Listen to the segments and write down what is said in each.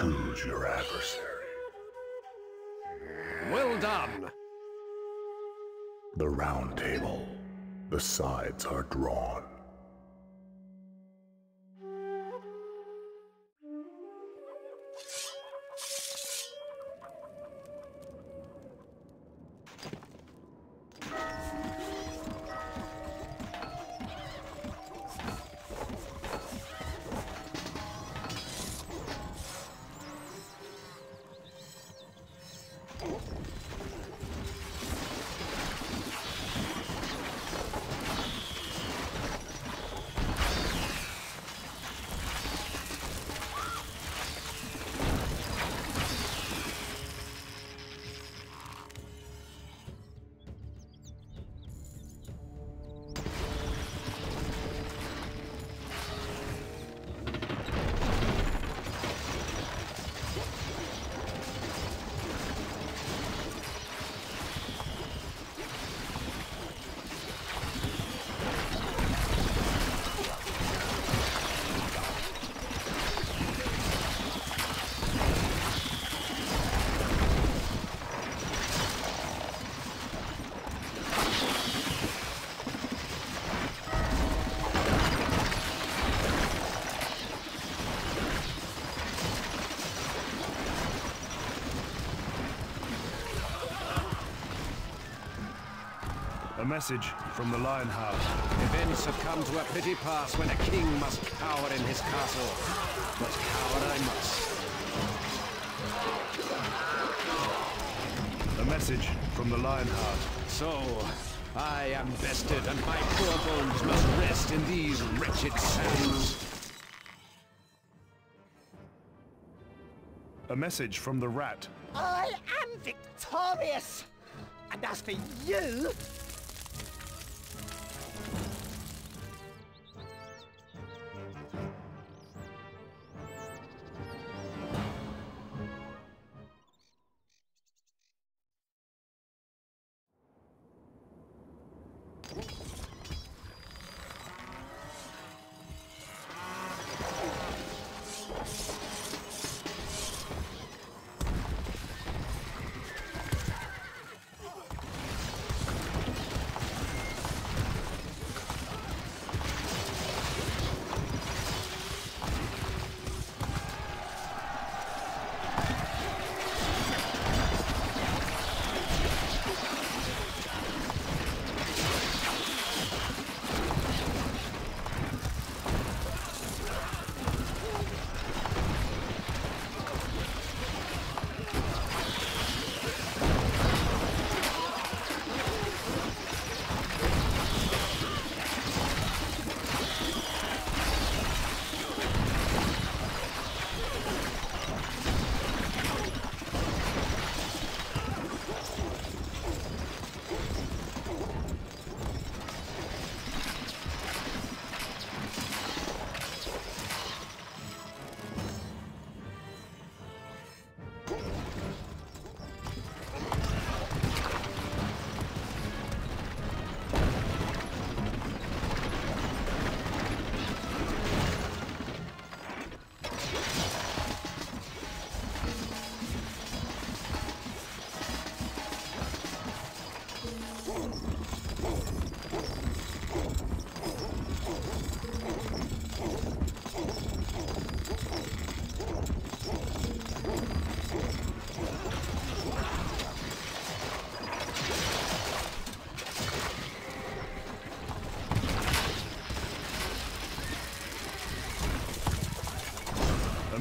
Choose your adversary. Well done. The round table. The sides are drawn. A message from the Lion House. Events have come to a pretty pass when a king must cower in his castle. But cower I must. A message from the Lion House. So, I am bested and my poor bones must rest in these wretched sands. A message from the Rat. I am victorious! And as for you...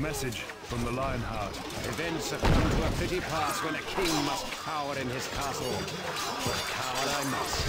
Message from the Lionheart. Events have come to a pretty pass when a king must cower in his castle. But cower I must.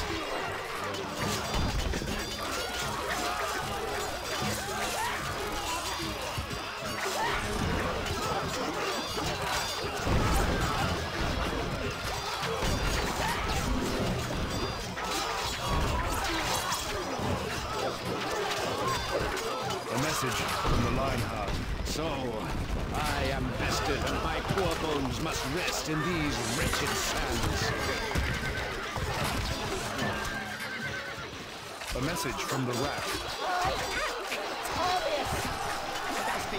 A message from the Lionheart. So, I am bested and my poor bones must rest in these wretched sands. A message from the Rat. I am victorious!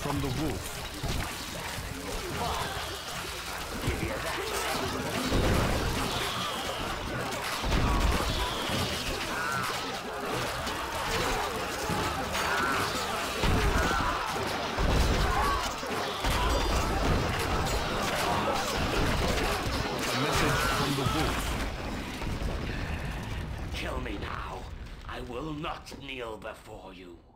From the wolf. A message from the wolf. Kill me now. I will not kneel before you.